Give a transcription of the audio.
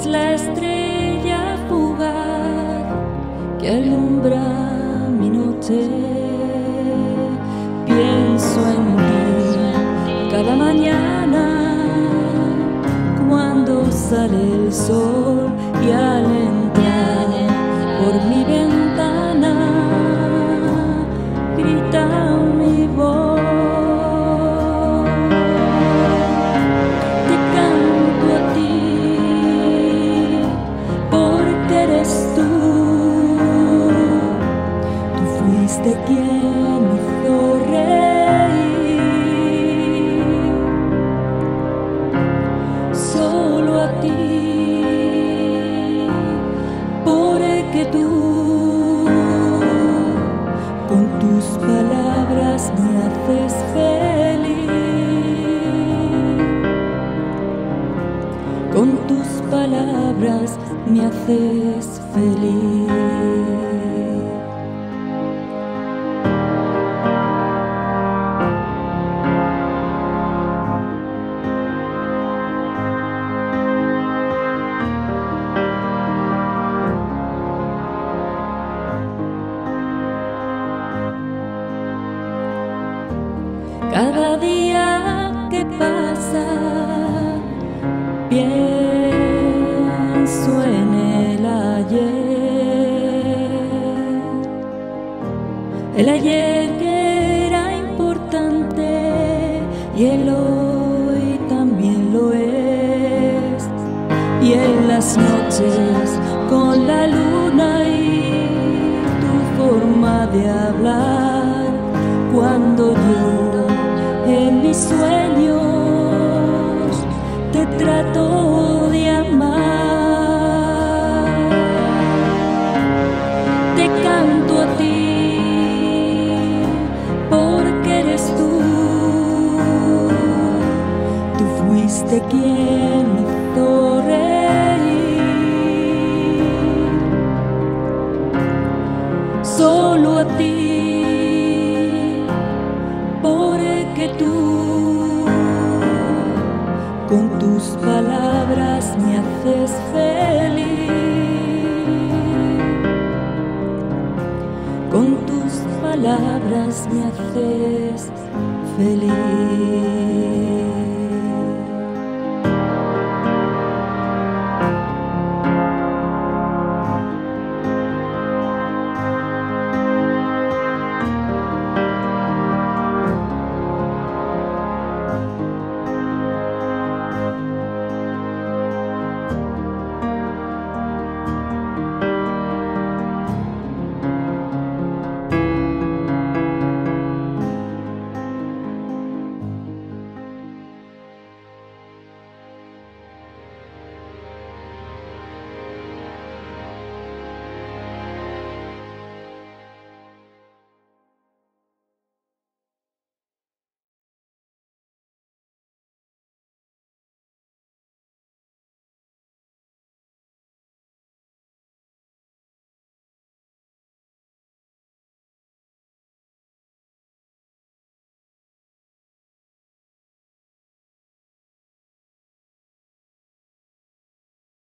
es la estrella fugaz que alumbra mi noche. Pienso en ti cada mañana cuando sale el sol y al entrar por mi ventana grita mi voz. De quien me hizo reír, solo a ti, porque tú con tus palabras me haces feliz, con tus palabras me haces feliz. Cada día que pasa pienso en el ayer. El ayer que era importante y el hoy también lo es. Y en las noches con la luna y tu forma de hablar cuando yo en mis sueños te trato de amar. Te canto a ti porque eres tú. Tú fuiste quien me hizo reír. Solo a ti. Con tus palabras me haces feliz. Con tus palabras me haces feliz.